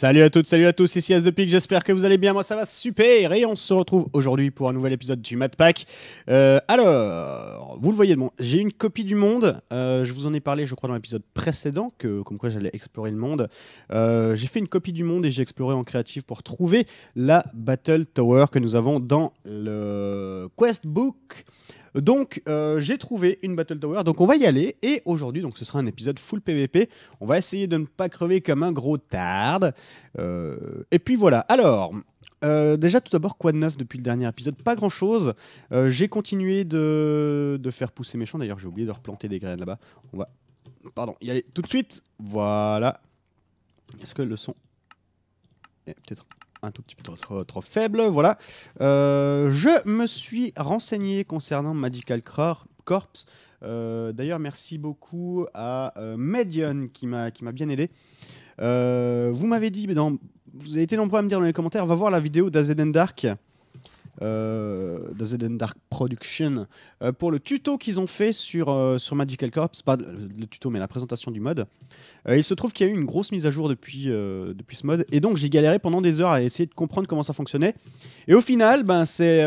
Salut à toutes, salut à tous, ici As de Pic, j'espère que vous allez bien, moi ça va super et on se retrouve aujourd'hui pour un nouvel épisode du Madpack. Alors, vous le voyez, bon, j'ai une copie du monde, je vous en ai parlé je crois dans l'épisode précédent, comme quoi j'allais explorer le monde. J'ai fait une copie du monde et j'ai exploré en créatif pour trouver la Battle Tower que nous avons dans le Questbook. Donc j'ai trouvé une Battle Tower, donc on va y aller, et aujourd'hui donc ce sera un épisode full PVP, on va essayer de ne pas crever comme un gros tarde, et puis voilà. Alors, déjà tout d'abord, quoi de neuf depuis le dernier épisode? Pas grand chose, j'ai continué de faire pousser mes champs, d'ailleurs j'ai oublié de replanter des graines là-bas, on va, pardon, y aller tout de suite, voilà. Est-ce que le son est peut-être un tout petit peu trop faible, voilà. Je me suis renseigné concernant Magical Corps. D'ailleurs, merci beaucoup à Medion qui m'a bien aidé. Vous m'avez dit, vous avez été nombreux à me dire dans les commentaires, va voir la vidéo d'Az Zendark Production pour le tuto qu'ils ont fait sur Magical Corps, pas le tuto mais la présentation du mod. Il se trouve qu'il y a eu une grosse mise à jour depuis ce mod, et donc j'ai galéré pendant des heures à essayer de comprendre comment ça fonctionnait, et au final c'est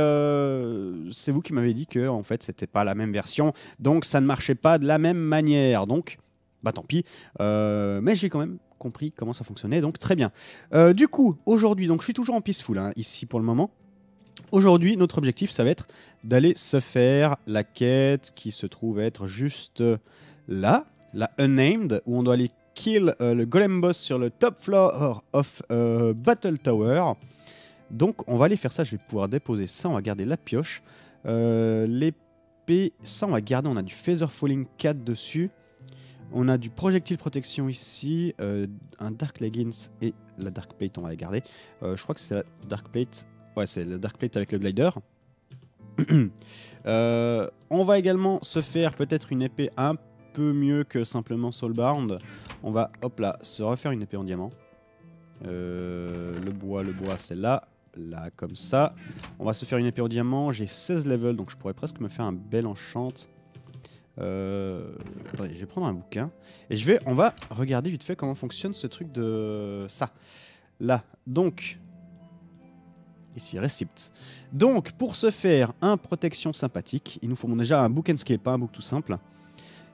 vous qui m'avez dit que en fait c'était pas la même version, donc ça ne marchait pas de la même manière, donc bah tant pis, mais j'ai quand même compris comment ça fonctionnait, donc très bien. Du coup aujourd'hui, donc je suis toujours en peaceful hein, ici pour le moment. Aujourd'hui, notre objectif, ça va être d'aller se faire la quête qui se trouve être juste là, la Unnamed, où on doit aller kill le golem boss sur le top floor of Battle Tower. Donc, on va aller faire ça. Je vais pouvoir déposer ça. On va garder la pioche. L'épée, ça, on va garder. On a du Feather Falling 4 dessus. On a du Projectile Protection ici. Un Dark Leggings et la Dark Plate, on va la garder. Je crois que c'est la Dark Plate. Ouais, c'est le Dark Plate avec le Glider. On va également se faire peut-être une épée un peu mieux que simplement Soulbound. On va, hop là, se refaire une épée en diamant. Le bois, c'est là. Là, comme ça. On va se faire une épée en diamant. J'ai 16 levels, donc je pourrais presque me faire un bel enchant. Attendez, je vais prendre un bouquin. Et on va regarder vite fait comment fonctionne ce truc de... Ça. Là. Donc... Ici, Recipt. Donc, pour se faire un protection sympathique, il nous faut déjà un book and scale, pas un book tout simple.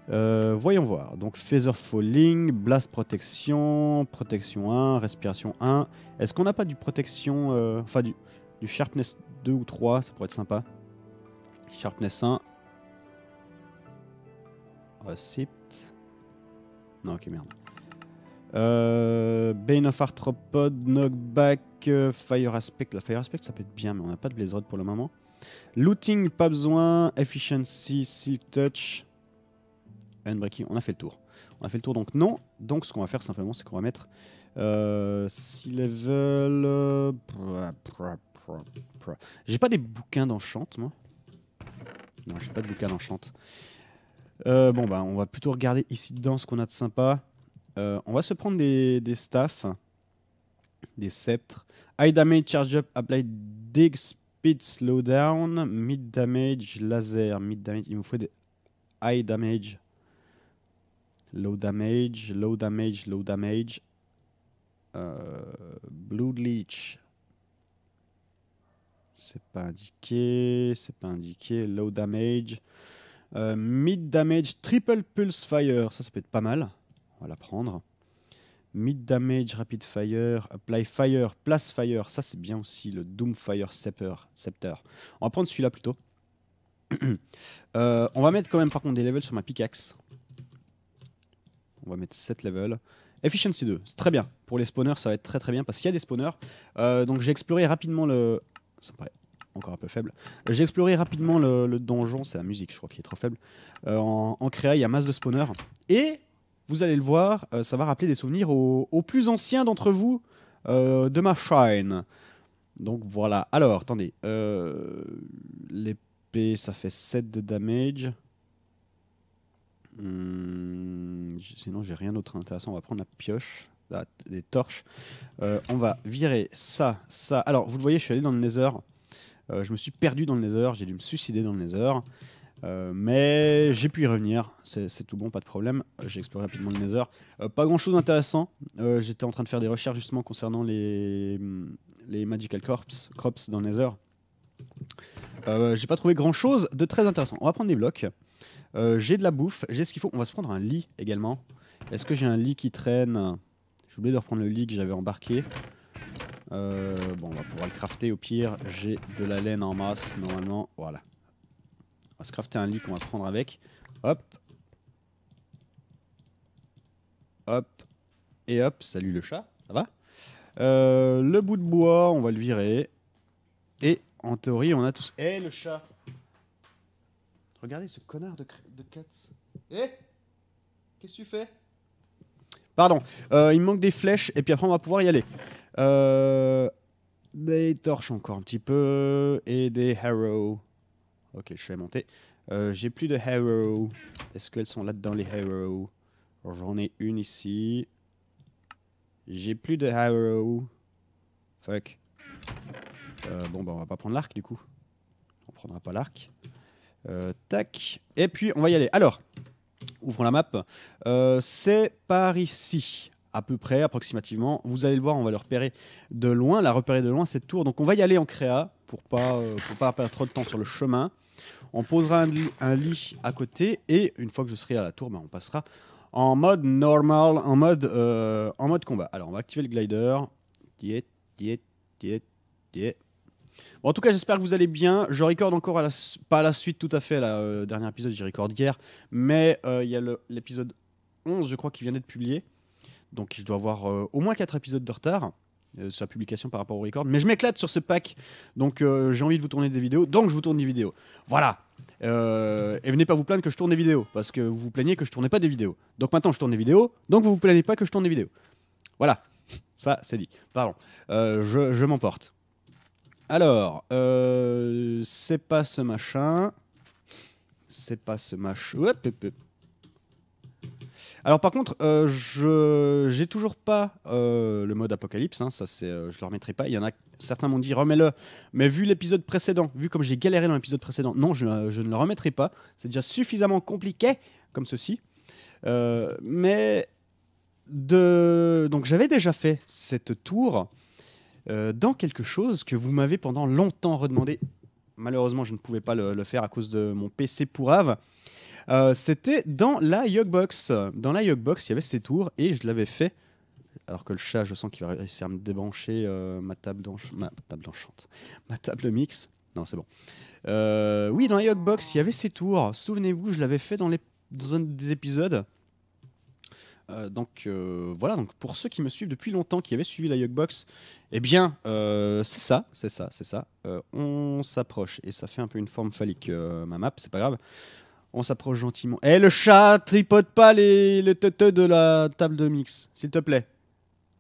Voyons voir. Donc, Feather Falling, Blast Protection, Protection 1, Respiration 1. Est-ce qu'on n'a pas du Protection... Enfin, du Sharpness 2 ou 3, ça pourrait être sympa. Sharpness 1. Recipt. Non, ok, merde. Bane of Arthropod, Knockback, Fire aspect. La Fire aspect ça peut être bien, mais on n'a pas de Blaze Rod pour le moment. Looting, pas besoin. Efficiency, Seal Touch, Unbreaking. On a fait le tour. On a fait le tour, donc non. Donc ce qu'on va faire simplement, c'est qu'on va mettre 6 level. J'ai pas des bouquins d'enchant, moi. Non, j'ai pas de bouquins d'enchant. Bon, bah on va plutôt regarder ici dedans ce qu'on a de sympa. On va se prendre des staffs, des sceptres. High damage, charge up, apply dig, speed, slowdown, mid damage, laser, mid damage. Il me faut des high damage, low damage, low damage, low damage, blue leech. C'est pas indiqué, low damage, mid damage, triple pulse fire. Ça peut être pas mal. On va la prendre. Mid damage, rapid fire, apply fire, place fire. Ça, c'est bien aussi le Doom Fire Scepter. On va prendre celui-là plutôt. On va mettre quand même par contre des levels sur ma pickaxe. On va mettre 7 levels. Efficiency 2, c'est très bien. Pour les spawners, ça va être très bien parce qu'il y a des spawners. Donc j'ai exploré rapidement le... Ça me paraît encore un peu faible. J'ai exploré rapidement le donjon. C'est la musique, je crois, qui est trop faible. En créa, il y a masse de spawners. Et... Vous allez le voir, ça va rappeler des souvenirs aux plus anciens d'entre vous de ma chaîne. Donc voilà. Alors, attendez. L'épée, ça fait 7 de damage. Sinon, j'ai rien d'autre intéressant. On va prendre la pioche, des torches. On va virer ça, ça. Alors, vous le voyez, je suis allé dans le Nether. Je me suis perdu dans le Nether. J'ai dû me suicider dans le Nether. Mais j'ai pu y revenir, c'est tout bon, pas de problème. J'ai exploré rapidement le Nether. Pas grand chose d'intéressant. J'étais en train de faire des recherches justement concernant les Magical Corps dans le Nether. J'ai pas trouvé grand chose de très intéressant. On va prendre des blocs. J'ai de la bouffe, j'ai ce qu'il faut. On va se prendre un lit également. Est-ce que j'ai un lit qui traîne? J'ai oublié de reprendre le lit que j'avais embarqué. Bon, on va pouvoir le crafter au pire. J'ai de la laine en masse normalement. Voilà. On va se crafter un lit qu'on va prendre avec. Hop. Hop. Et hop. Salut le chat. Ça va? Le bout de bois, on va le virer. Et en théorie, on a tous. Eh hey, le chat! Regardez ce connard de Katz. Eh! Qu'est-ce que tu fais? Pardon, il me manque des flèches et puis après on va pouvoir y aller. Des torches encore un petit peu et des arrows. Ok, je suis monté. J'ai plus de arrows. Est-ce qu'elles sont là-dedans les arrows? J'en ai une ici. J'ai plus de arrows. Fuck. Bon, bah on va pas prendre l'arc du coup. On prendra pas l'arc. Tac. Et puis on va y aller. Alors, ouvrons la map. C'est par ici, à peu près, approximativement. Vous allez le voir, on va le repérer de loin. La repérer de loin, c'est Tours. Donc on va y aller en créa pour pas perdre trop de temps sur le chemin. On posera un lit à côté et une fois que je serai à la tour, bah, on passera en mode normal, en mode combat. Alors on va activer le glider. Bon, en tout cas, j'espère que vous allez bien. Je recorde encore, pas à la suite tout à fait, là, dernier épisode, j'y recorde hier. Mais il y a l'épisode 11, je crois, qui vient d'être publié. Donc je dois avoir au moins 4 épisodes de retard sur la publication par rapport au record. Mais je m'éclate sur ce pack, donc j'ai envie de vous tourner des vidéos. Donc je vous tourne des vidéos. Voilà. Et venez pas vous plaindre que je tourne des vidéos, parce que vous vous plaignez que je tournais pas des vidéos. Donc maintenant je tourne des vidéos, donc vous vous plaignez pas que je tourne des vidéos. Voilà. Ça, c'est dit. Pardon. Je m'emporte. Alors, c'est pas ce machin. C'est pas ce machin. Alors par contre, j'ai toujours pas le mode apocalypse, hein, ça c'est, je le remettrai pas. Il y en a certains m'ont dit remets-le, mais vu l'épisode précédent, vu comme j'ai galéré dans l'épisode précédent, non, je ne le remettrai pas. C'est déjà suffisamment compliqué comme ceci. Donc j'avais déjà fait cette tour. Dans quelque chose que vous m'avez pendant longtemps redemandé. Malheureusement, je ne pouvais pas le faire à cause de mon PC pourrave. C'était dans la Yogbox. Dans la Yogbox, il y avait ces tours et je l'avais fait. Alors que le chat, je sens qu'il va réussir à me débrancher ma table mix. Non, c'est bon. Oui, dans la Yogbox, il y avait ces tours. Souvenez-vous, je l'avais fait dans un des épisodes. Voilà, donc pour ceux qui me suivent depuis longtemps, qui avaient suivi la Yogbox, eh bien, c'est ça. On s'approche, et ça fait un peu une forme phallique, ma map, c'est pas grave. On s'approche gentiment. Eh, le chat, tripote pas les teuteux de la table de mix, s'il te plaît.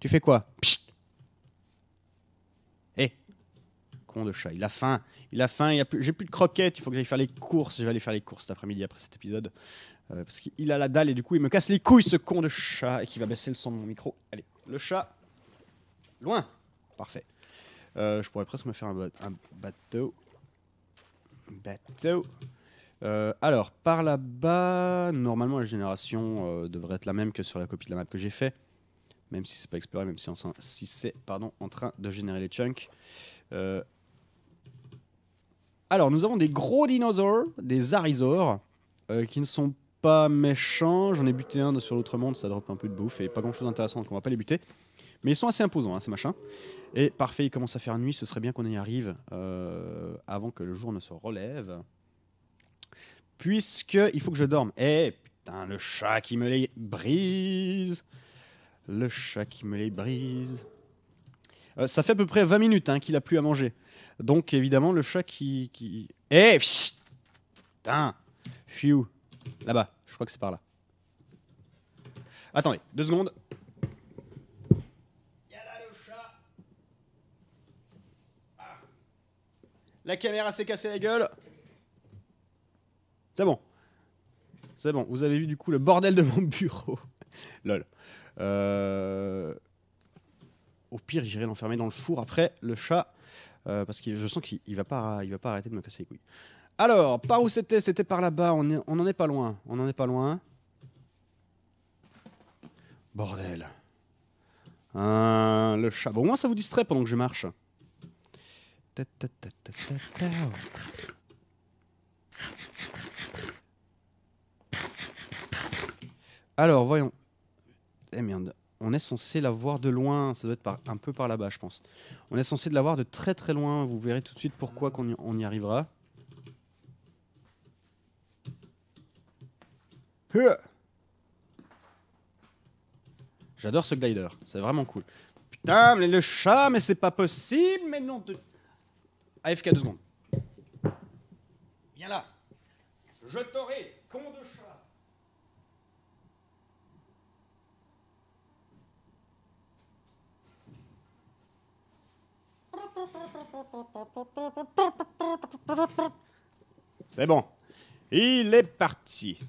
Tu fais quoi? Psst. Eh, con de chat, il a faim, j'ai plus de croquettes, il faut que j'aille faire les courses, je vais aller faire les courses cet après-midi après cet épisode. Parce qu'il a la dalle et du coup il me casse les couilles ce con de chat et qui va baisser le son de mon micro. Allez, le chat, loin, parfait. Je pourrais presque me faire un bateau. Alors par là-bas, normalement la génération devrait être la même que sur la copie de la map que j'ai fait. Même si c'est pas exploré, même si, c'est pardon, en train de générer les chunks. Alors nous avons des gros dinosaures, des arisaures qui ne sont pas méchants, j'en ai buté un sur l'autre monde, ça drop un peu de bouffe et pas grand chose d'intéressant donc on va pas les buter, mais ils sont assez imposants hein, ces machins. Et parfait, il commence à faire nuit, ce serait bien qu'on y arrive avant que le jour ne se relève, puisque il faut que je dorme. Eh putain, le chat qui me les brise, le chat qui me les brise. Ça fait à peu près 20 minutes hein, qu'il a plus à manger, donc évidemment le chat qui... Eh putain, je suis où? Là-bas, je crois que c'est par là. Attendez, 2 secondes. Y'a là le chat. Ah. La caméra s'est cassée la gueule. C'est bon. C'est bon, vous avez vu du coup le bordel de mon bureau. Lol. Au pire, j'irai l'enfermer dans le four après, le chat. parce que je sens qu'il va pas arrêter de me casser les couilles. Alors, par où c'était? C'était par là-bas, on en est pas loin. On en est pas loin. Bordel. Le chat. Bon, au moins ça vous distrait pendant que je marche. Alors, voyons. Eh merde, on est censé la voir de loin, ça doit être par, un peu par là-bas, je pense. On est censé la voir de très très loin, vous verrez tout de suite pourquoi on y arrivera. J'adore ce glider, c'est vraiment cool. Putain, mais le chat, mais c'est pas possible, mais non de... AFK 2 secondes. Viens là. Je t'aurai, con de chat. C'est bon. Il est parti.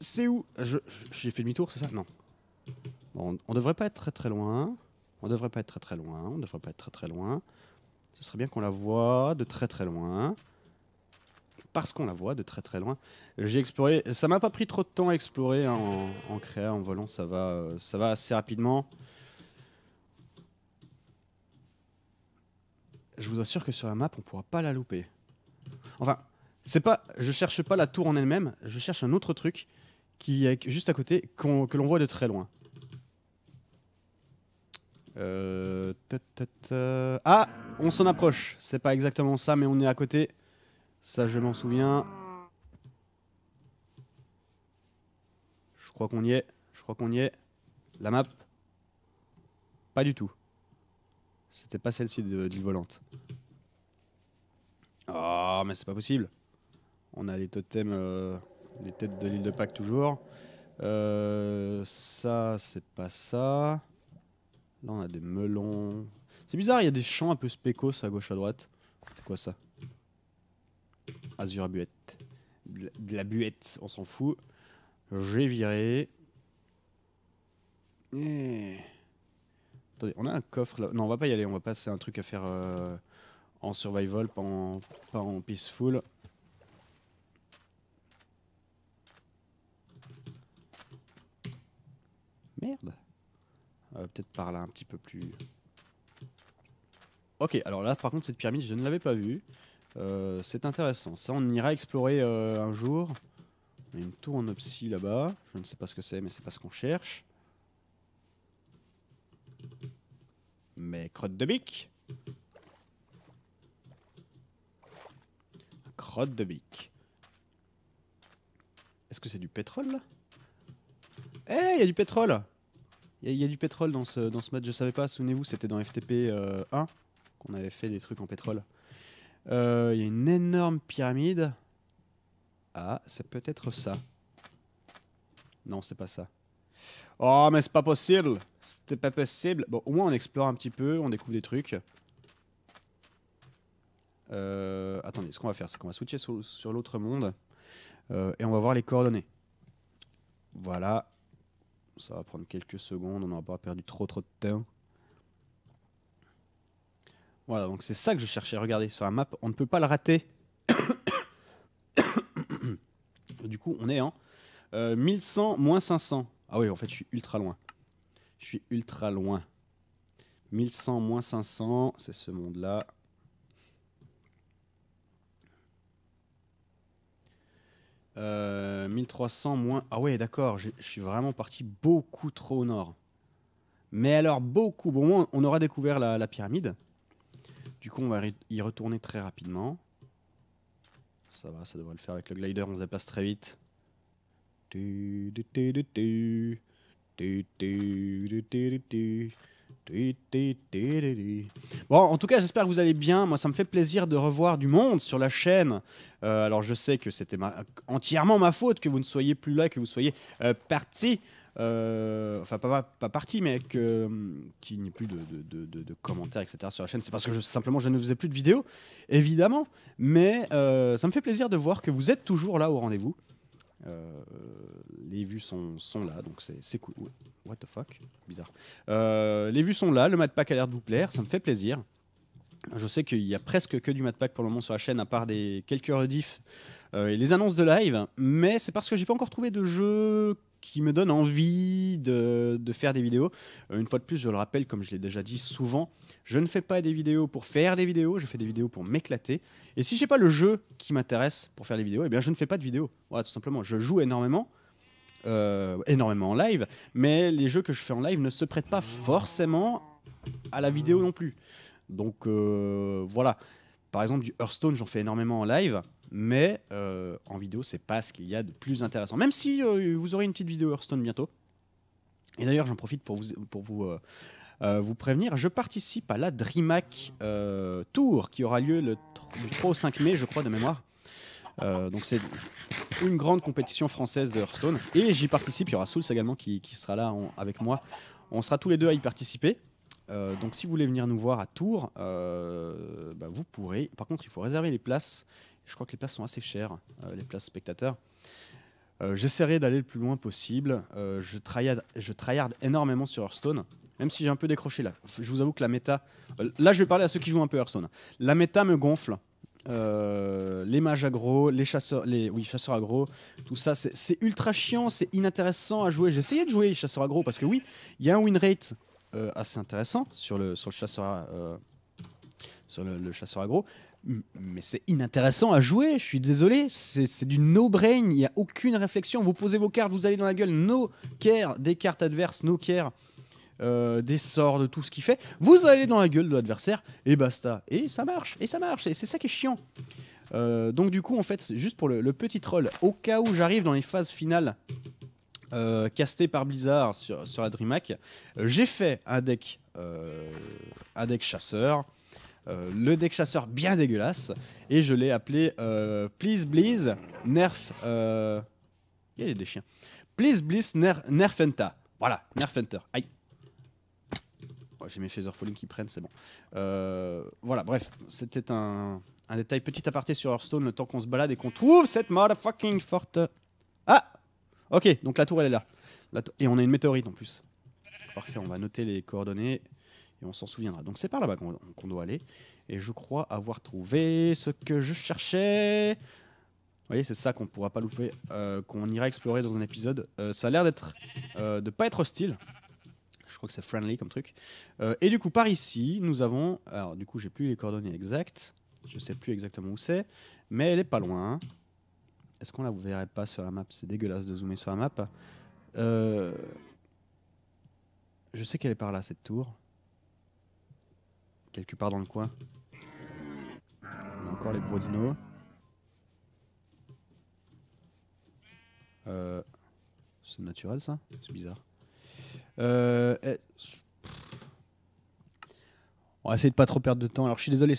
C'est où? J'ai fait demi-tour, c'est ça? Non. Bon, on devrait pas être très très loin. On devrait pas être très très loin. On devrait pas être très très loin. Ce serait bien qu'on la voie de très très loin. Parce qu'on la voit de très très loin. J'ai exploré. Ça m'a pas pris trop de temps à explorer hein, en créa, en volant. Ça va assez rapidement. Je vous assure que sur la map, on pourra pas la louper. Enfin, c'est pas, je cherche pas la tour en elle-même, je cherche un autre truc qui est juste à côté, que l'on voit de très loin. Ah, on s'en approche. C'est pas exactement ça, mais on est à côté. Ça, je m'en souviens. Je crois qu'on y est. Je crois qu'on y est. La map. Pas du tout. C'était pas celle-ci de l'île volante. Oh, mais c'est pas possible. On a les totems, les têtes de l'île de Pâques toujours. Ça, c'est pas ça. Là, on a des melons. C'est bizarre, il y a des champs un peu spécos à gauche à droite. C'est quoi ça? Azur à buette. De la buette, on s'en fout. J'ai viré. Et... Attendez, on a un coffre là. Non, on va pas y aller, on va passer un truc à faire en survival, pas en peaceful. Merde. Peut-être par là un petit peu plus. Ok, alors là par contre cette pyramide je ne l'avais pas vue. C'est intéressant. Ça on ira explorer un jour. On a une tour en obscure là-bas. Je ne sais pas ce que c'est, mais c'est pas ce qu'on cherche. Mais crotte de bique. Crotte de bique. Est-ce que c'est du pétrole là? Eh, hey, il y a du pétrole. Il y a du pétrole dans ce match, je savais pas, souvenez-vous, c'était dans FTP 1 qu'on avait fait des trucs en pétrole. Il y a une énorme pyramide. Ah, c'est peut-être ça. Non, c'est pas ça. Oh, mais c'est pas possible! C'était pas possible! Bon, au moins on explore un petit peu, on découvre des trucs. Attendez, ce qu'on va faire, c'est qu'on va switcher sur l'autre monde et on va voir les coordonnées. Voilà. Ça va prendre quelques secondes, on n'aura pas perdu trop de temps. Voilà, donc c'est ça que je cherchais. Regardez, sur la map, on ne peut pas le rater. Du coup, on est en 1100, moins 500. Ah oui, en fait, je suis ultra loin. Je suis ultra loin. 1100, moins 500, c'est ce monde-là. « 1300 moins... » Ah ouais, d'accord, je suis vraiment parti beaucoup trop au nord. Mais alors beaucoup. Bon, au moins, on aura découvert la pyramide. Du coup, on va y retourner très rapidement. Ça va, ça devrait le faire avec le glider, on se déplace très vite. Bon, en tout cas, j'espère que vous allez bien. Moi, ça me fait plaisir de revoir du monde sur la chaîne. Alors, je sais que c'était entièrement ma faute que vous ne soyez plus là, que vous soyez partis. Enfin, pas partis, mais qu'il n'y ait plus de commentaires, etc. sur la chaîne. C'est parce que simplement, je ne faisais plus de vidéos, évidemment. Mais ça me fait plaisir de voir que vous êtes toujours là au rendez-vous. Les vues sont là, donc c'est cool. What the fuck, bizarre. Les vues sont là, le Madpack a l'air de vous plaire, ça me fait plaisir. Je sais qu'il y a presque que du Madpack pour le moment sur la chaîne, à part des quelques rediffs et les annonces de live, mais c'est parce que j'ai pas encore trouvé de jeu qui me donne envie de faire des vidéos. Une fois de plus, je le rappelle, comme je l'ai déjà dit souvent, je ne fais pas des vidéos pour faire des vidéos, je fais des vidéos pour m'éclater. Et si j'ai pas le jeu qui m'intéresse pour faire des vidéos, eh bien je ne fais pas de vidéos. Voilà, tout simplement, je joue énormément, en live, mais les jeux que je fais en live ne se prêtent pas forcément à la vidéo non plus. Donc voilà, par exemple du Hearthstone, j'en fais énormément en live, mais en vidéo, c'est pas ce qu'il y a de plus intéressant. Même si vous aurez une petite vidéo Hearthstone bientôt. Et d'ailleurs, j'en profite pour vous prévenir, je participe à la Dreamhack Tours qui aura lieu le 3 au 5 mai, je crois, de mémoire. Donc c'est une grande compétition française de Hearthstone. Et j'y participe, il y aura Souls également qui sera là avec moi. On sera tous les deux à y participer. Donc si vous voulez venir nous voir à Tours, bah, vous pourrez. Par contre, il faut réserver les places. Je crois que les places sont assez chères, les places spectateurs. J'essaierai d'aller le plus loin possible. Je tryhard énormément sur Hearthstone, même si j'ai un peu décroché là. Je vous avoue que la méta... là, je vais parler à ceux qui jouent un peu Hearthstone. La méta me gonfle. Les mages aggro, les chasseurs, chasseurs aggro, tout ça, c'est ultra chiant, c'est inintéressant à jouer. J'ai essayé de jouer chasseur aggro parce que oui, il y a un win rate assez intéressant sur le chasseur aggro. Mais c'est inintéressant à jouer, je suis désolé, c'est du no-brain, il n'y a aucune réflexion. Vous posez vos cartes, vous allez dans la gueule, no care des cartes adverses, no care des sorts, de tout ce qu'il fait. Vous allez dans la gueule de l'adversaire et basta. Et ça marche, et ça marche, et c'est ça qui est chiant. Donc du coup, en fait, juste pour le petit troll, au cas où j'arrive dans les phases finales castées par Blizzard sur la Dreamhack, j'ai fait un deck chasseur. Le deck chasseur bien dégueulasse, et je l'ai appelé Please Blizz Nerf. Il y a des chiens. Please Blizz Nerfenta. Voilà, Nerfenter. Aïe. Oh, j'ai mes Feather Falling qui prennent, c'est bon. Voilà, bref, c'était un détail, petit aparté sur Hearthstone, le temps qu'on se balade et qu'on trouve cette motherfucking forte. Ah, ok, donc la tour elle est là. Et on a une météorite en plus. Parfait, on va noter les coordonnées. Et on s'en souviendra. Donc c'est par là-bas qu'on doit aller. Et je crois avoir trouvé ce que je cherchais. Vous voyez, c'est ça qu'on ne pourra pas louper, qu'on ira explorer dans un épisode. Ça a l'air d'être, de pas être hostile. Je crois que c'est friendly comme truc. Et du coup, par ici, nous avons... Alors du coup, j'ai plus les coordonnées exactes. Je ne sais plus exactement où c'est. Mais elle est pas loin. Est-ce qu'on la verrait pas sur la map? C'est dégueulasse de zoomer sur la map. Je sais qu'elle est par là, cette tour. Quelque part dans le coin. On a encore les gros dinos. C'est naturel ça? C'est bizarre. On va essayer de pas trop perdre de temps. Alors je suis désolé,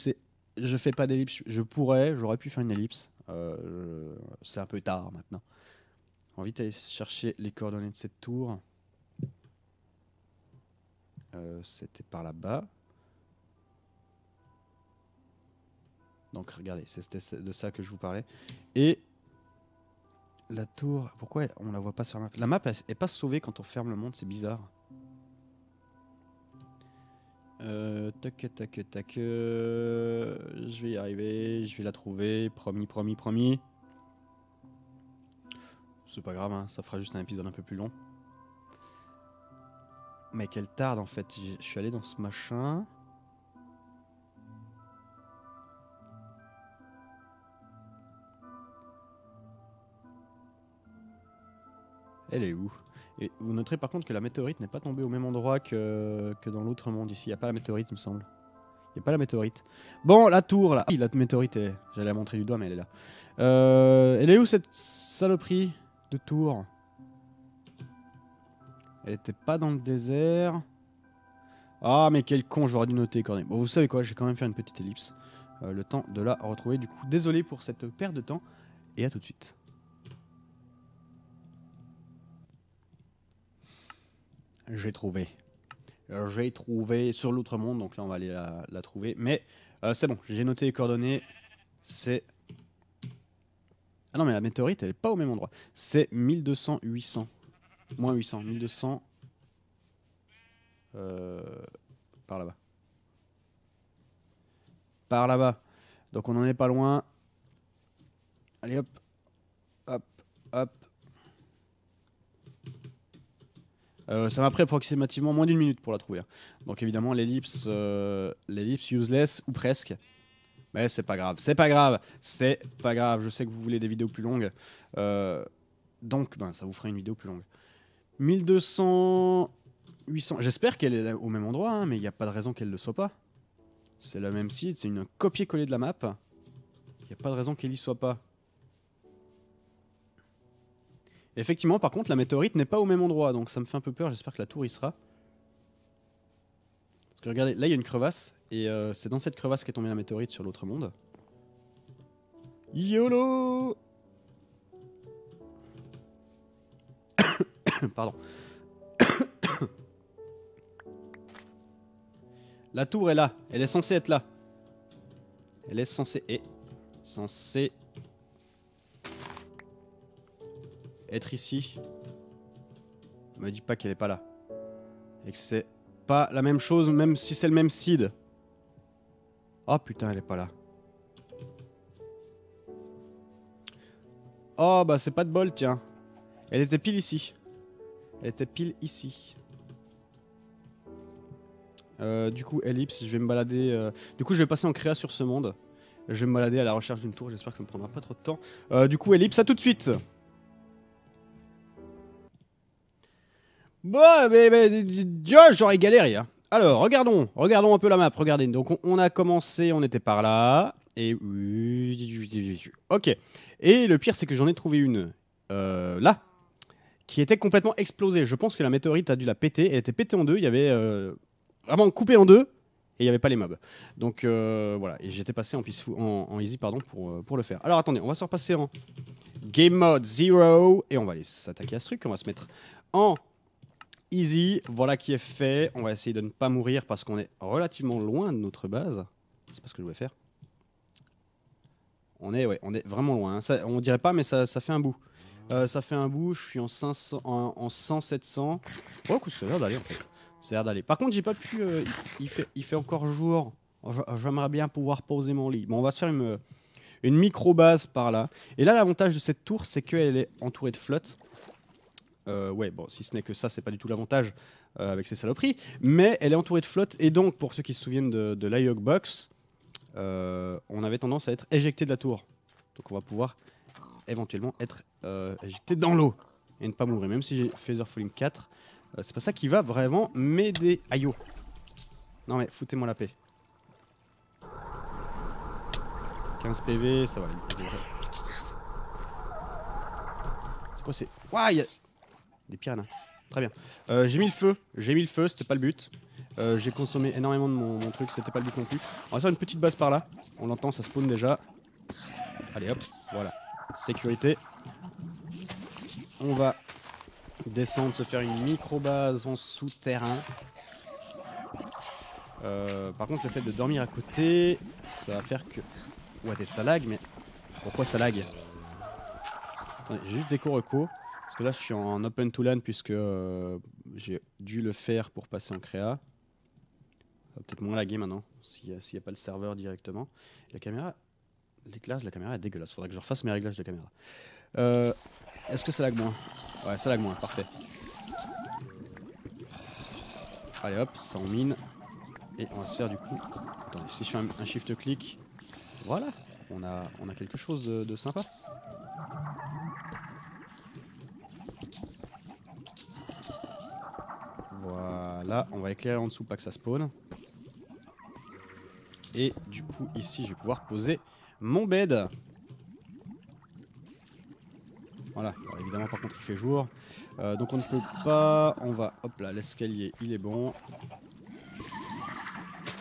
je fais pas d'ellipse. J'aurais pu faire une ellipse. C'est un peu tard maintenant. On va vite aller chercher les coordonnées de cette tour. C'était par là-bas. Donc regardez, c'était de ça que je vous parlais. Et la tour, pourquoi on la voit pas sur la map? La map est pas sauvée quand on ferme le monde, c'est bizarre. Tac. Je vais y arriver, je vais la trouver, promis. C'est pas grave, hein, ça fera juste un épisode un peu plus long. Mais qu'elle tarde en fait, je suis allé dans ce machin... Elle est où? Et vous noterez par contre que la météorite n'est pas tombée au même endroit que dans l'autre monde ici. Il n'y a pas la météorite, il me semble. Il n'y a pas la météorite. Bon, la tour là. Oui, la météorite est... J'allais la montrer du doigt, mais elle est là. Elle est où cette saloperie de tour? Elle n'était pas dans le désert. Ah, mais quel con, j'aurais dû noter les coordonnées. Bon, vous savez quoi, je vais quand même faire une petite ellipse. Le temps de la retrouver. Du coup, désolé pour cette perte de temps. Et à tout de suite. J'ai trouvé sur l'autre monde, donc là on va aller la trouver. Mais c'est bon, j'ai noté les coordonnées. C'est Ah non, mais la météorite, elle est pas au même endroit. C'est 1200, 800. Moins 800, 1200. Par là-bas. Par là-bas. Donc on en est pas loin. Allez hop. Hop, hop. Ça m'a pris approximativement moins d'une minute pour la trouver. Hein. Donc évidemment, l'ellipse useless, ou presque. Mais c'est pas grave, c'est pas grave, c'est pas grave. Je sais que vous voulez des vidéos plus longues. Donc, ben, ça vous fera une vidéo plus longue. 1200... 800... J'espère qu'elle est au même endroit, hein, mais il n'y a pas de raison qu'elle ne le soit pas. C'est le même site, c'est une copier-coller de la map. Il n'y a pas de raison qu'elle n'y soit pas. Effectivement, par contre, la météorite n'est pas au même endroit, donc ça me fait un peu peur. J'espère que la tour y sera. Parce que regardez, là il y a une crevasse, et c'est dans cette crevasse qu'est tombée la météorite sur l'autre monde. YOLO. Pardon. La tour est là, elle est censée être là. Elle est censée... être ici. Me dis pas qu'elle est pas là. Et que c'est pas la même chose, même si c'est le même seed. Oh putain, elle est pas là. Oh bah c'est pas de bol, tiens. Elle était pile ici. Elle était pile ici. Du coup, ellipse, je vais me balader. Du coup, je vais passer en créa sur ce monde. Je vais me balader à la recherche d'une tour. J'espère que ça me prendra pas trop de temps. Du coup, ellipse, à tout de suite. Bon, mais j'aurais galéré. Hein. Alors, regardons un peu la map. Regardez, donc on a commencé, on était par là. Et ok. Et le pire, c'est que j'en ai trouvé une là, qui était complètement explosée. Je pense que la météorite a dû la péter. Elle était pétée en deux. Il y avait vraiment coupé en deux. Et il n'y avait pas les mobs. Donc voilà. Et j'étais passé en easy, pardon, pour le faire. Alors attendez, on va se repasser en game mode 0 et on va aller s'attaquer à ce truc. On va se mettre en easy, voilà qui est fait. On va essayer de ne pas mourir parce qu'on est relativement loin de notre base. C'est pas ce que je voulais faire. On est vraiment loin. Hein. Ça, on dirait pas, mais ça fait un bout. Ça fait un bout. Je suis en 500, en 100, 700. Oh, coup, ça a l'air d'aller en fait. Ça a l'air d'aller. Par contre, j'ai pas pu. Il fait encore jour. J'aimerais bien pouvoir poser mon lit. Bon, on va se faire une micro base par là. Et là, l'avantage de cette tour, c'est qu'elle est entourée de flotte. Ouais, bon, si ce n'est que ça, c'est pas du tout l'avantage avec ces saloperies. Mais elle est entourée de flotte, et donc, pour ceux qui se souviennent de la Yogbox, on avait tendance à être éjecté de la tour. Donc on va pouvoir éventuellement être éjecté dans l'eau et ne pas mourir. Même si j'ai Feather Falling 4, c'est pas ça qui va vraiment m'aider. Aïe, oh. Non mais foutez-moi la paix. 15 PV, ça va. C'est quoi, c'est... Ouah, il y a... Des piranhas. Très bien. J'ai mis le feu, c'était pas le but. J'ai consommé énormément de mon truc, c'était pas le but non plus. On va faire une petite base par là. On l'entend, ça spawn déjà. Allez hop, voilà. Sécurité. On va descendre, se faire une micro-base en souterrain. Par contre, le fait de dormir à côté, ça va faire que... Ouais, ça lag, mais... Pourquoi ça lag? Attendez, j'ai juste des co-recos. Parce que là, je suis en open to land puisque j'ai dû le faire pour passer en créa. Ça va peut-être moins laguer maintenant, s'il n'y a pas le serveur directement. La caméra, l'éclairage de la caméra est dégueulasse. Faudrait que je refasse mes réglages de caméra. Est-ce que ça lag moins? Ouais, ça lag moins, parfait. Allez hop, ça en mine. Et on va se faire du coup... Attendez, si je fais un shift-click... Voilà, on a quelque chose de sympa. Voilà, on va éclairer en dessous, pas que ça spawn. Et du coup, ici, je vais pouvoir poser mon bed. Voilà, alors, évidemment, par contre, il fait jour. Donc, on ne peut pas... On va... Hop là, l'escalier, il est bon.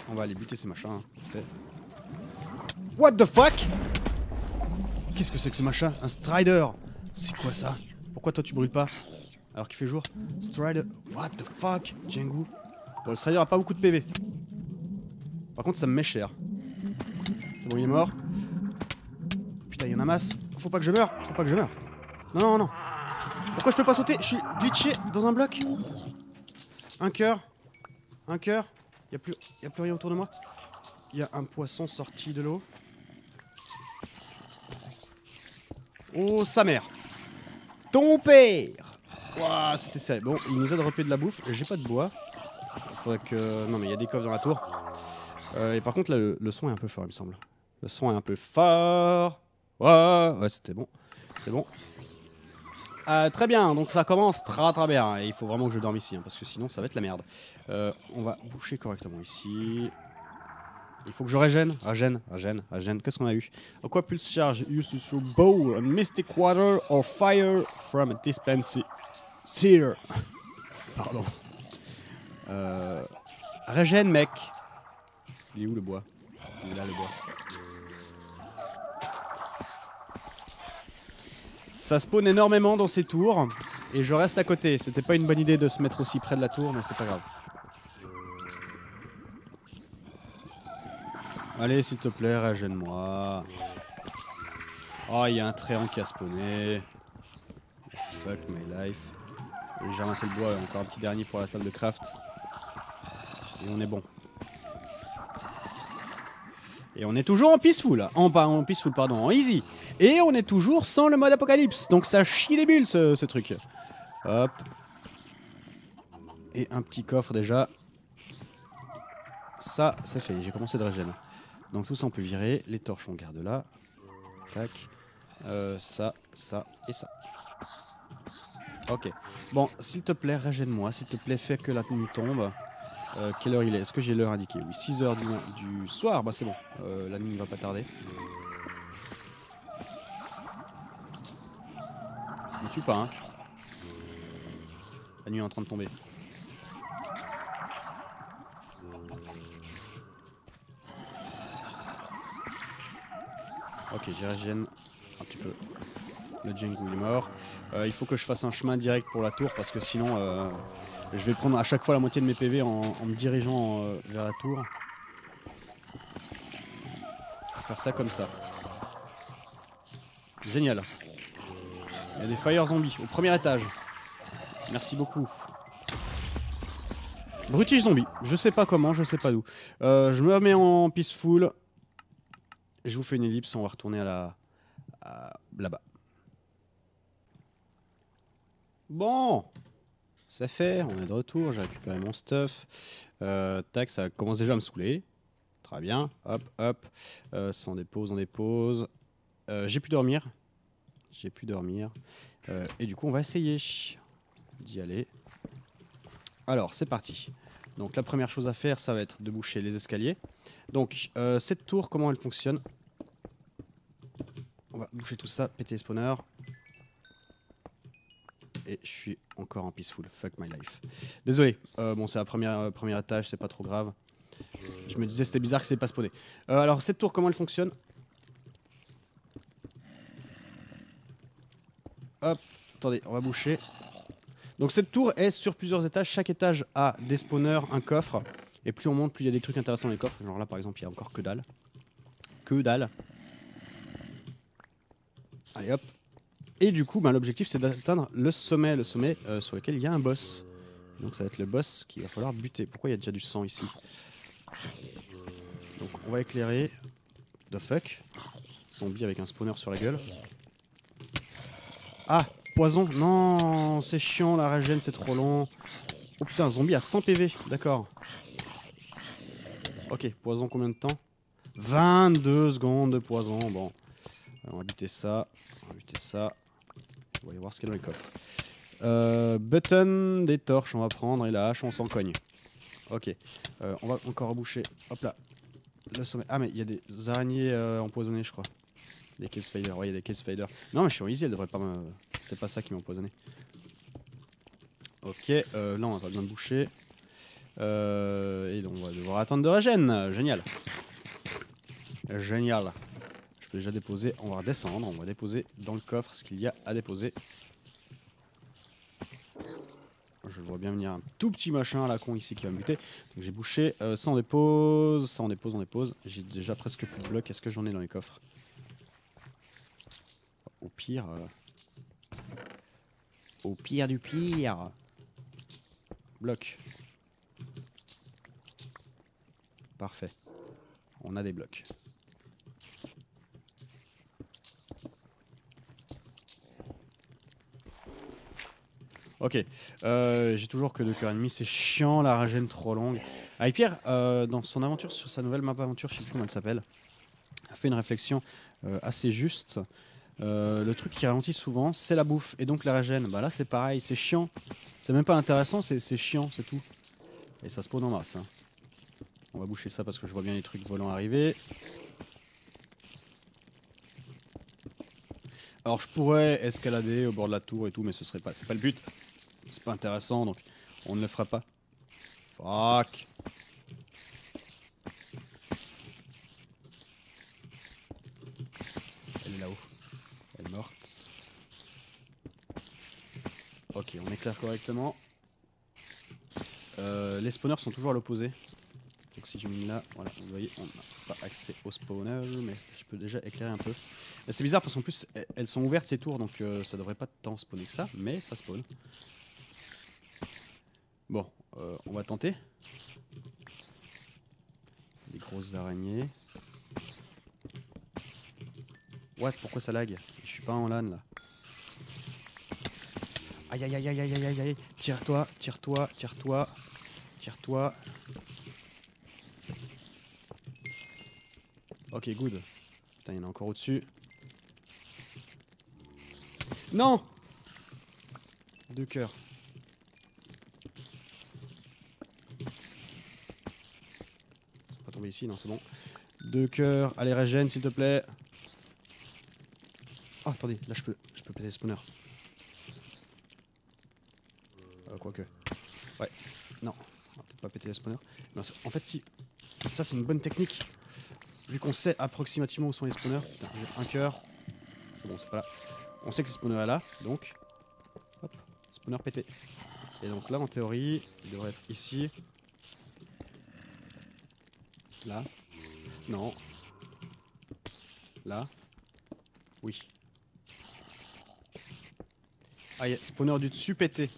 On va aller buter ces machins. Hein. What the fuck? Qu'est-ce que c'est que ce machin? Un Strider? C'est quoi ça? Pourquoi toi, tu brûles pas? Alors qu'il fait jour. Strider. What the fuck? Django. Bon, le Strider a pas beaucoup de PV. Par contre, ça me met cher. C'est bon, il est mort. Là, il y en a masse. Faut pas que je meure. Faut pas que je meure. Non, non, non. Pourquoi je peux pas sauter? Je suis glitché dans un bloc. Un cœur. Un cœur. Y a plus rien autour de moi. Il y a un poisson sorti de l'eau. Oh, sa mère. Ton père. Ouah, c'était serré. Bon, il nous a de repérer de la bouffe. J'ai pas de bois. Faudrait que... Non, mais il y a des coffres dans la tour. Et par contre, là, le son est un peu fort, il me semble. Le son est un peu fort. Ouais, ouais, c'était bon. C'est bon. Très bien, donc ça commence très bien. Et il faut vraiment que je dorme ici, hein, parce que sinon ça va être la merde. On va boucher correctement ici. Il faut que je régène. Qu'est-ce qu'on a eu? En quoi pulse charge? Use to bowl, a mystic water or fire from a dispenser. Seer. Pardon. Régène, mec. Il est où le bois? Il est là le bois. Ça spawn énormément dans ces tours et je reste à côté. C'était pas une bonne idée de se mettre aussi près de la tour, mais c'est pas grave. Allez, s'il te plaît, régène-moi. Oh, il y a un tréant qui a spawné. Fuck my life. J'ai ramassé le bois, encore un petit dernier pour la table de craft. Et on est bon. Et on est toujours en peaceful, en easy. Et on est toujours sans le mode apocalypse, donc ça chie les bulles ce truc. Hop. Et un petit coffre déjà. Ça, c'est fait, j'ai commencé de régène. Donc tout ça on peut virer, les torches on garde là. Tac. Ça, ça et ça. Ok. Bon, s'il te plaît, régène-moi, s'il te plaît, fais que la tenue tombe. Quelle heure il est? Est-ce que j'ai l'heure indiquée? Oui, 6h du soir, bah c'est bon, la nuit va pas tarder. Ne tue pas, hein. La nuit est en train de tomber. Ok, j'y régène un petit peu. Le Django est mort. Il faut que je fasse un chemin direct pour la tour parce que sinon je vais prendre à chaque fois la moitié de mes PV en me dirigeant vers la tour. Je vais faire ça comme ça. Génial. Il y a des fire zombies au premier étage. Merci beaucoup. Brutish zombie. Je sais pas comment, je sais pas d'où. Je me remets en peaceful. Je vous fais une ellipse, on va retourner à la... là-bas. Bon, ça fait, on est de retour, j'ai récupéré mon stuff. Tac, ça commence déjà à me saouler. Très bien, hop, hop. Ça en dépose, on dépose. J'ai pu dormir. J'ai pu dormir. Et du coup, on va essayer d'y aller. Alors, c'est parti. Donc, la première chose à faire, ça va être de boucher les escaliers. Donc, cette tour, comment elle fonctionne? On va boucher tout ça, péter les spawners. Et je suis encore en peaceful, fuck my life. Désolé, bon c'est la première étage, c'est pas trop grave. Je me disais c'était bizarre que c'est pas spawné. Alors cette tour comment elle fonctionne? Hop, attendez, on va boucher. Donc cette tour est sur plusieurs étages, chaque étage a des spawners, un coffre. Et plus on monte, plus il y a des trucs intéressants dans les coffres. Genre là par exemple il y a encore que dalle. Que dalle. Allez hop. Et du coup, ben, l'objectif c'est d'atteindre le sommet sur lequel il y a un boss. Donc ça va être le boss qu'il va falloir buter. Pourquoi il y a déjà du sang ici? Donc on va éclairer. The fuck. Zombie avec un spawner sur la gueule. Ah, poison. Non, c'est chiant, la régène c'est trop long. Oh putain, zombie à 100 PV, d'accord. Ok, poison combien de temps? 22 secondes de poison, bon. Alors, on va buter ça, on va buter ça. On va aller voir ce qu'il y a dans les coffres. Button, des torches, on va prendre. Et la hache, on s'en cogne. Ok. On va encore reboucher. Hop là. Le sommet. Ah, mais il y a des araignées empoisonnées, je crois. Des kill spiders. Ouais, il y a des kill spiders. Non, mais je suis en easy, elle devrait pas me. C'est pas ça qui m'a empoisonné. Ok. Là, on va bien boucher. Et donc, on va devoir attendre de régène. Génial. Génial. Déjà déposé, on va redescendre, on va déposer dans le coffre ce qu'il y a à déposer. Je vois bien venir un tout petit machin à la con ici qui va me buter. Donc j'ai bouché, ça on dépose, ça on dépose, on dépose. J'ai déjà presque plus de blocs, est-ce que j'en ai dans les coffres? Au pire... Au pire du pire. Bloc. Parfait. On a des blocs. Ok. J'ai toujours que 2 heures et demie. C'est chiant, la régène trop longue. Ah, et Pierre, dans son aventure, sur sa nouvelle map aventure, je sais plus comment elle s'appelle, a fait une réflexion assez juste. Le truc qui ralentit souvent, c'est la bouffe et donc la régène. Bah là, c'est pareil, c'est chiant. C'est même pas intéressant, c'est chiant, c'est tout. Et ça spawn en masse. Hein. On va boucher ça parce que je vois bien les trucs volants arriver. Alors, je pourrais escalader au bord de la tour et tout, mais ce serait pas, c'est pas le but. C'est pas intéressant, donc on ne le fera pas. Fuck! Elle est là-haut. Elle est morte. Ok, on éclaire correctement. Les spawners sont toujours à l'opposé. Donc si je mine là, voilà, vous voyez, on n'a pas accès au spawner, mais je peux déjà éclairer un peu. C'est bizarre parce qu'en plus, elles sont ouvertes ces tours, donc ça devrait pas tant spawner que ça, mais ça spawn. Bon, on va tenter. Des grosses araignées. What, pourquoi ça lag? Je suis pas en LAN là. Aïe aïe aïe aïe aïe aïe aïe. Tire-toi, tire-toi, tire-toi, tire-toi. Ok, good. Putain, il y en a encore au-dessus. Non! 2 cœurs. Ils sont pas tombés ici, non, c'est bon. 2 cœurs. Allez, régène, s'il te plaît. Oh, attendez, là, je peux péter le spawner. Quoique. Ouais. Non, on va peut-être pas péter le spawner. Mais en fait, si. Ça, c'est une bonne technique. Vu qu'on sait approximativement où sont les spawners, putain, j'ai 1 cœur. C'est bon, c'est pas là. On sait que le spawner est là, donc. Hop, spawner pété. Et donc là, en théorie, il devrait être ici. Là. Non. Là. Oui. Ah, il y a spawner du dessus pété.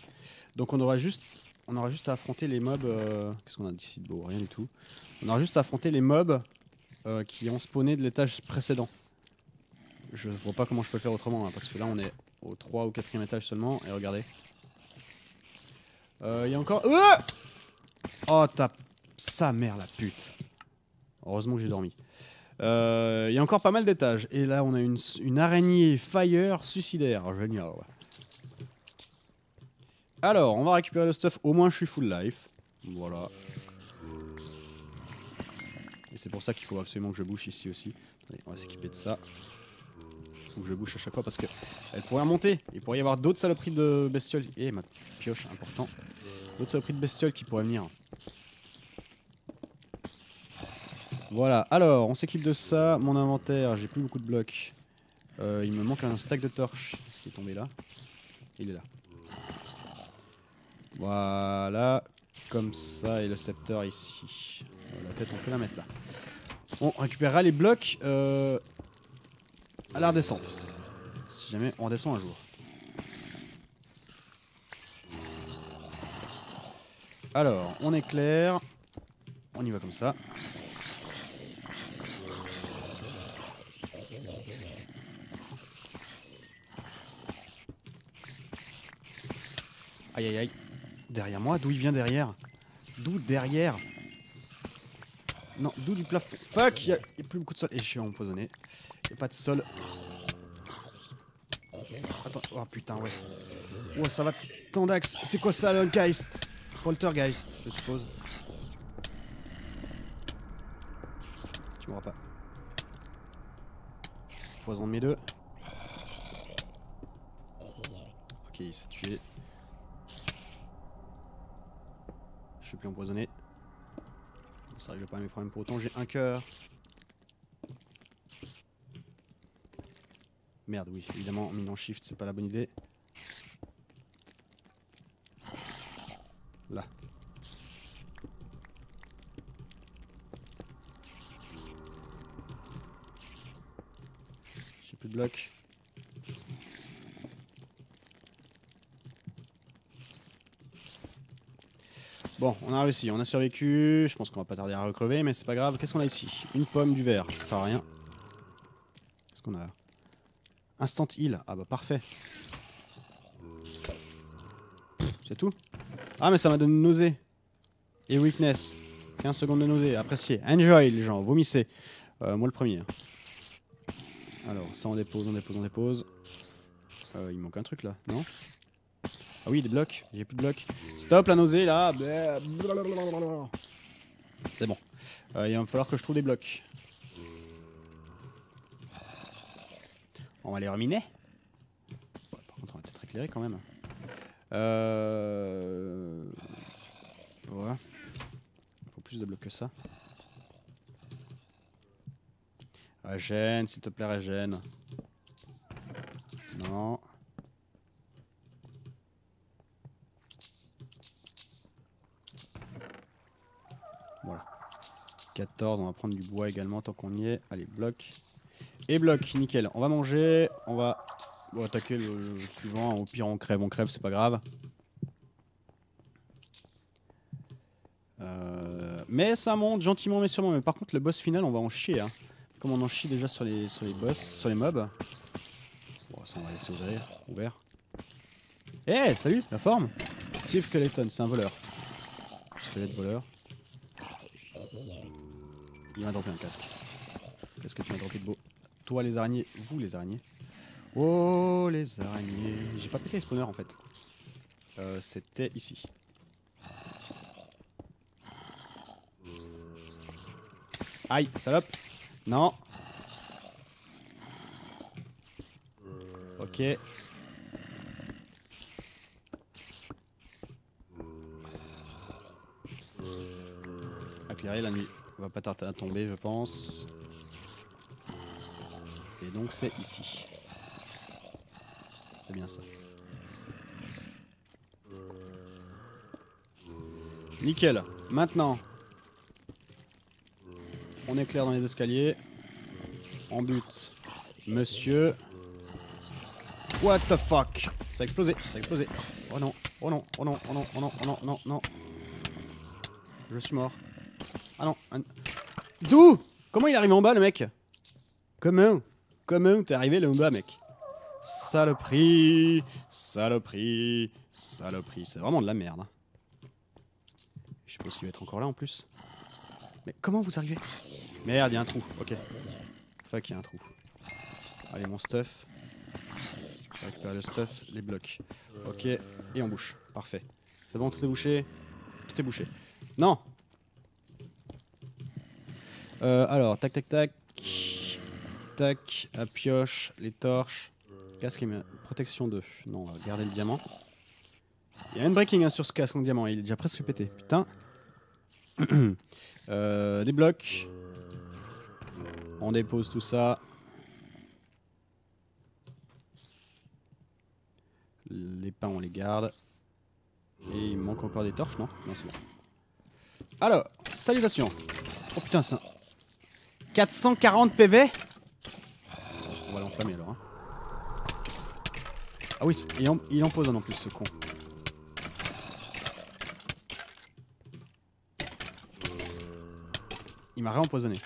Donc on aura juste à affronter les mobs. Qu'est-ce qu'on a d'ici de beau? Rien du tout. On aura juste à affronter les mobs. Qui ont spawné de l'étage précédent. Je vois pas comment je peux le faire autrement, hein, parce que là on est au 3 ou 4ème étage seulement, et regardez. Il y a encore... oh, ta... sa mère la pute. Heureusement que j'ai dormi. Il y a encore pas mal d'étages, et là on a une araignée fire suicidaire, génial. Alors, on va récupérer le stuff, au moins je suis full life. Voilà. Et c'est pour ça qu'il faut absolument que je bouche ici aussi. Allez, on va s'équiper de ça. Faut que je bouche à chaque fois parce que elle pourrait remonter. Il pourrait y avoir d'autres saloperies de bestioles. Eh, ma pioche, important. D'autres saloperies de bestioles qui pourraient venir. Voilà, alors, on s'équipe de ça. Mon inventaire, j'ai plus beaucoup de blocs. Il me manque un stack de torches. Ce qui est tombé là. Il est là. Voilà. Comme ça, et le scepter ici. La tête, on peut la mettre là. On récupérera les blocs à la redescente. Si jamais on redescend un jour. Alors, on éclaire. On y va comme ça. Aïe aïe aïe. Derrière moi, d'où il vient derrière? D'où derrière? Non, d'où du plafond? Fuck, y'a plus beaucoup de sol. Et je suis empoisonné. Y'a pas de sol. Attends, oh putain, ouais. Oh, ça va tant d'axes. C'est quoi ça, le Geist? Poltergeist, je suppose. Tu m'auras pas. Poison de mes deux. Ok, il s'est tué. Je suis plus empoisonné. Ça règle pas mes problèmes pour autant, j'ai 1 cœur. Merde, oui, évidemment, en minant shift, c'est pas la bonne idée. Là. J'ai plus de blocs. Bon, on a réussi, on a survécu, je pense qu'on va pas tarder à recrever, mais c'est pas grave. Qu'est-ce qu'on a ici? Une pomme, du verre, ça sert à rien. Qu'est-ce qu'on a? Instant heal, ah bah parfait. C'est tout? Ah mais ça m'a donné une nausée. Et weakness, 15 secondes de nausée, appréciez. Enjoy les gens, vomissez. Moi le premier. Alors ça on dépose, on dépose, on dépose. Il manque un truc là, non? Ah oui, des blocs, j'ai plus de blocs. Stop la nausée là. C'est bon. Il va me falloir que je trouve des blocs. On va les reminer. Ouais, par contre on va peut-être éclairer quand même. Voilà. Faut plus de blocs que ça. Régène, s'il te plaît, régène. Non. Voilà. 14, on va prendre du bois également tant qu'on y est. Allez, bloc. Et bloc, nickel. On va manger, on va attaquer le suivant. Au pire, on crève, c'est pas grave. Mais ça monte gentiment, mais sûrement. Mais par contre, le boss final, on va en chier. Hein. Comme on en chie déjà sur les boss, sur les mobs. Bon, ça on va laisser ouvrir. Ouvert. Eh, hey, salut, la forme. Steve Skeleton, c'est un voleur. Squelette voleur. Il m'a droppé un casque. Qu'est-ce que tu m'as droppé de beau? Toi les araignées, vous les araignées. Oh les araignées. J'ai pas pété les spawners en fait. C'était ici. Aïe, salope. Non. Ok. Éclairer la nuit. On va pas tarder à tomber, je pense. Et donc c'est ici. C'est bien ça. Nickel. Maintenant. On éclaire dans les escaliers. On bute. Monsieur. What the fuck? Ça a explosé, ça a explosé. Oh non, oh non, oh non, oh non, oh non, oh non, non, non. Je suis mort. Ah non. D'où? Comment il est arrivé en bas le mec? Comment? Comment t'es arrivé là en bas mec? Saloperie, saloperie, saloperie. C'est vraiment de la merde. Je suppose qu'il va être encore là en plus. Mais comment vous arrivez? Merde, il y a un trou, ok. Fuck, il y a un trou. Allez, mon stuff. Je récupère le stuff, les blocs. Ok, et on bouche. Parfait. C'est bon, tout est bouché? Tout est bouché. Non! Alors, tac, tac, tac. Tac, à pioche, les torches. Casque et protection 2. Non, gardez le diamant. Il y a Unbreaking hein, sur ce casque en diamant, il est déjà presque pété. Putain. Des blocs. On dépose tout ça. Les pains, on les garde. Et il manque encore des torches, non? Non, c'est bon. Alors, salutations. Oh putain, ça. 440 PV. On va l'enflammer alors. Hein. Ah oui, il en pose un en plus, ce con. Il m'a réempoisonné.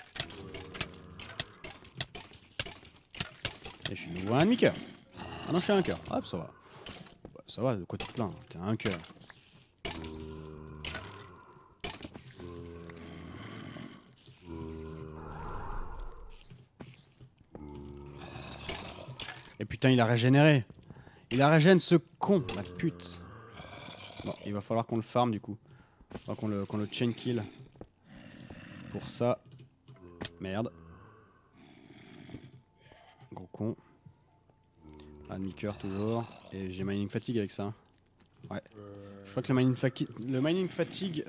Et je suis nouveau à un demi-cœur. Ah non, je suis à un cœur. Hop, ça va. Ça va, de quoi tu te plains? T'es à un cœur. Et putain, il a régénéré. Il a régénéré ce con, la pute. Bon, il va falloir qu'on le farm du coup. Qu'on le chain kill. Pour ça. Merde. Gros con. Un demi-cœur toujours. Et j'ai mining fatigue avec ça. Ouais. Je crois que le mining fatigue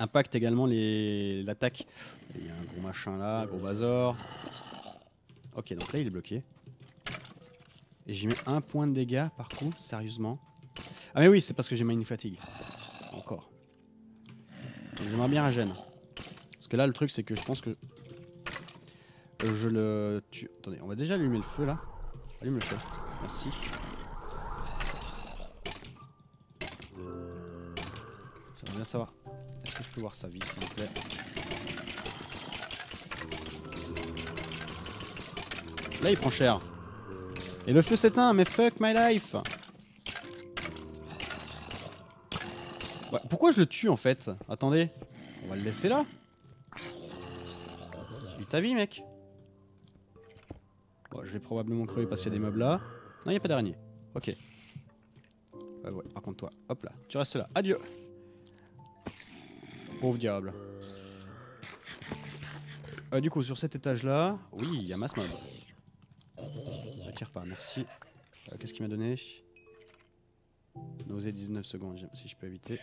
impacte également l'attaque. Il y a un gros machin là, gros bazar. Ok, donc là il est bloqué. Et j'y mets un point de dégâts par coup, sérieusement. Ah mais oui, c'est parce que j'ai mining fatigue. Encore. J'aimerais bien la gêne. Parce que là le truc c'est que je pense que je le tue. Attendez, on va déjà allumer le feu là. Allume le feu, merci. J'aimerais bien savoir. Est-ce que je peux voir sa vie, s'il vous plaît? Là, il prend cher. Et le feu s'éteint, mais fuck my life! Ouais, pourquoi je le tue en fait? Attendez, on va le laisser là. Il t'a vie, mec. Bon, je vais probablement crever parce qu'il y a des mobs là. Non, il n'y a pas d'araignée. Ok. Ouais, par contre, toi, hop là, tu restes là. Adieu! Pauvre diable. Du coup, sur cet étage là, oui, il y a masse mob. M'attire pas, merci. Qu'est-ce qu'il m'a donné? Nausée 19 secondes, si je peux éviter.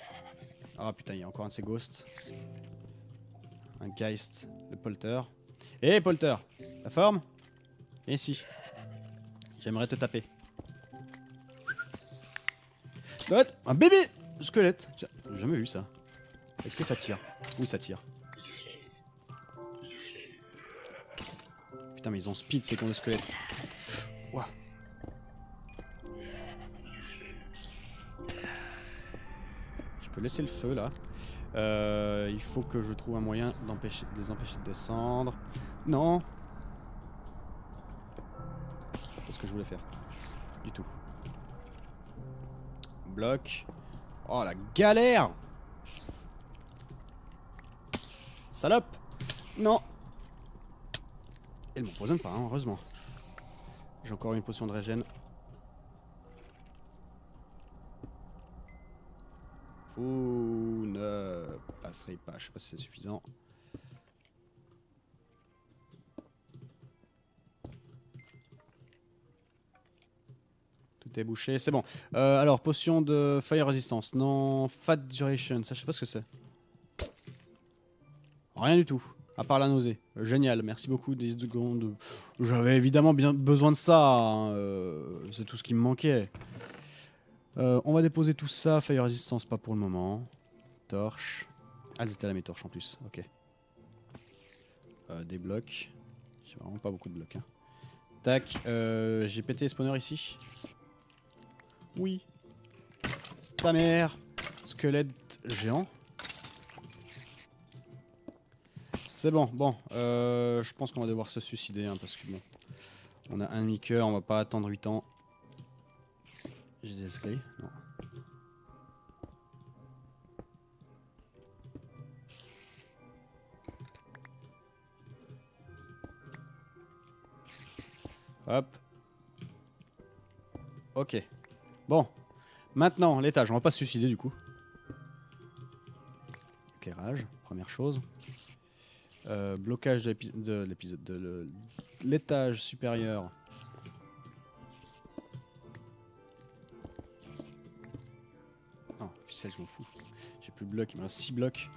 Ah putain, il y a encore un de ces ghosts. Un Geist, le Polter. Hé hey, Polter, la forme? Et ici. J'aimerais te taper. Un bébé squelette. J'ai jamais vu ça. Est-ce que ça tire? Oui, ça tire. Putain, mais ils ont speed ces cons de squelettes. Wow. Je peux laisser le feu là. Il faut que je trouve un moyen de les empêcher de descendre. Non. C'est ce que je voulais faire. Du tout. Bloc. Oh la galère! Salope! Non! Elle m'empoisonne pas, hein, heureusement. J'ai encore une potion de régène. Vous ne passerez pas, je sais pas si c'est suffisant. Tout est bouché, c'est bon. Alors, potion de fire resistance, non, fat duration, ça je sais pas ce que c'est. Rien du tout, à part la nausée. Génial, merci beaucoup, 10 secondes. J'avais évidemment bien besoin de ça, hein. C'est tout ce qui me manquait. On va déposer tout ça, fire resistance pas pour le moment. Torche. Ah, elles étaient là mes torches en plus, ok. Des blocs. J'ai vraiment pas beaucoup de blocs, hein. Tac, j'ai pété les spawners ici. Oui. Ta mère. Squelette géant. C'est bon, je pense qu'on va devoir se suicider, hein, parce que bon, on a un demi-coeur, on va pas attendre 8 ans. J'ai des escaliers, non. Hop. Ok. Bon. Maintenant, l'étage, on va pas se suicider du coup. Éclairage, première chose. Blocage de l'épisode de l'étage supérieur. Non, ficelle, je m'en fous. J'ai plus de blocs, il me reste 6 blocs.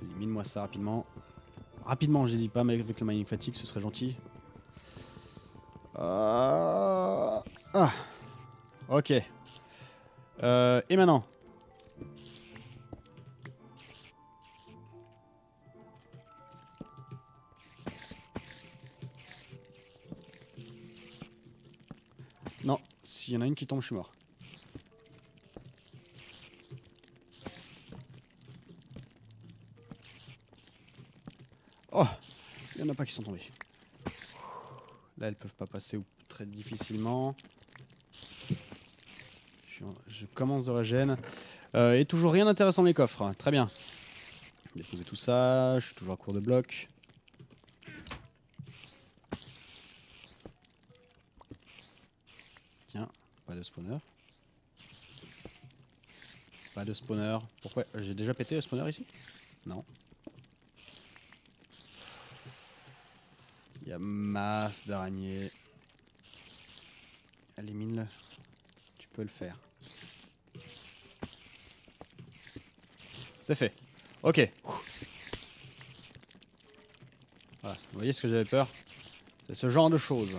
Vas-y, mine-moi ça rapidement. Rapidement, j'ai dit pas, mais avec le mining fatigue, ce serait gentil. Ah. Ok. Et maintenant? Non, s'il y en a une qui tombe, je suis mort. Oh, il n'y en a pas qui sont tombés. Là, elles peuvent pas passer ou très difficilement. Je commence de régène. Et toujours rien d'intéressant dans les coffres. Hein. Très bien. Déposer tout ça. Je suis toujours à court de blocs. Pas de spawner. Pas de spawner. Pourquoi? J'ai déjà pété le spawner ici? Non. Il y a masse d'araignées. Élimine-le. Tu peux le faire. C'est fait. Ok. Voilà. Vous voyez ce que j'avais peur? C'est ce genre de choses.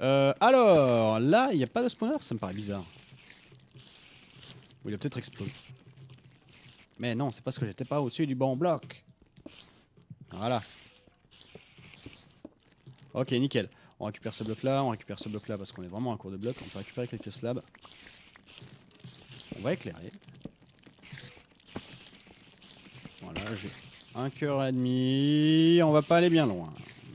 Alors, là, il n'y a pas de spawner, ça me paraît bizarre. Ou il a peut-être explosé. Mais non, c'est parce que j'étais pas au-dessus du bon bloc. Voilà. Ok, nickel. On récupère ce bloc-là, parce qu'on est vraiment à court de bloc. On peut récupérer quelques slabs. On va éclairer. Voilà, j'ai un cœur et demi. On va pas aller bien loin,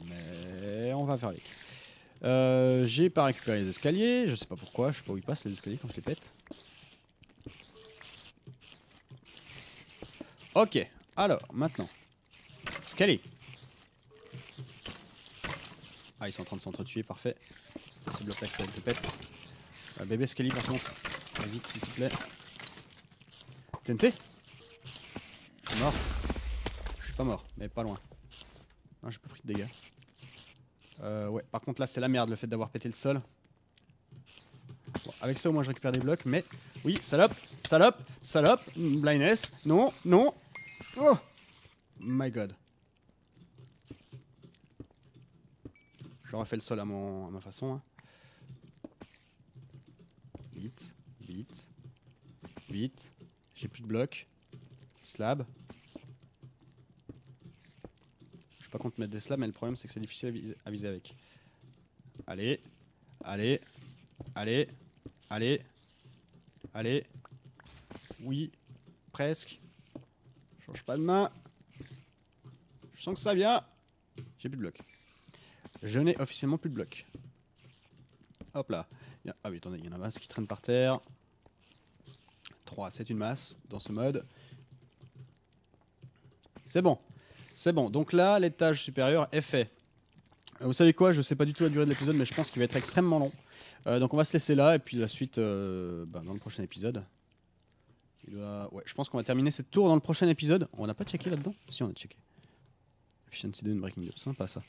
mais on va faire les. J'ai pas récupéré les escaliers, je sais pas pourquoi, je sais pas où ils passent les escaliers quand je les pète. Ok, alors maintenant, escalier. Ah, ils sont en train de s'entretuer, parfait. C'est bloqué, je te pète. Bébé escalier par contre, va vite s'il te plaît. TNT. Je suis mort. Je suis pas mort, mais pas loin. Non, j'ai pas pris de dégâts. Ouais, par contre là c'est la merde le fait d'avoir pété le sol. Bon, avec ça au moins je récupère des blocs, mais... Oui, salope, salope, salope, blindness, non, non. Oh my god. J'aurais fait le sol à ma façon. Hein. Vite, vite, vite. J'ai plus de blocs. Slab. Je suis pas contre mettre des slabs, mais le problème c'est que c'est difficile à viser avec. Allez, allez, allez, allez, allez. Oui, presque. Je change pas de main. Je sens que ça vient. J'ai plus de blocs. Je n'ai officiellement plus de blocs. Hop là. Ah oui, attendez, il y en a un qui traîne par terre. 3, c'est une masse dans ce mode. C'est bon, c'est bon. Donc là, l'étage supérieur est fait. Vous savez quoi, je sais pas du tout la durée de l'épisode, mais je pense qu'il va être extrêmement long. Donc on va se laisser là, et puis la suite dans le prochain épisode. Ouais, je pense qu'on va terminer cette tour dans le prochain épisode. On n'a pas checké là-dedans? Si, on a checké. Efficiency 2, Unbreaking 2, sympa ça.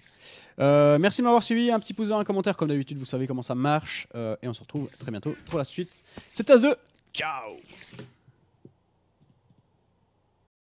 Merci de m'avoir suivi, un petit pouce vert, un commentaire, comme d'habitude, vous savez comment ça marche. Et on se retrouve très bientôt pour la suite. C'était As de Pic. Ciao.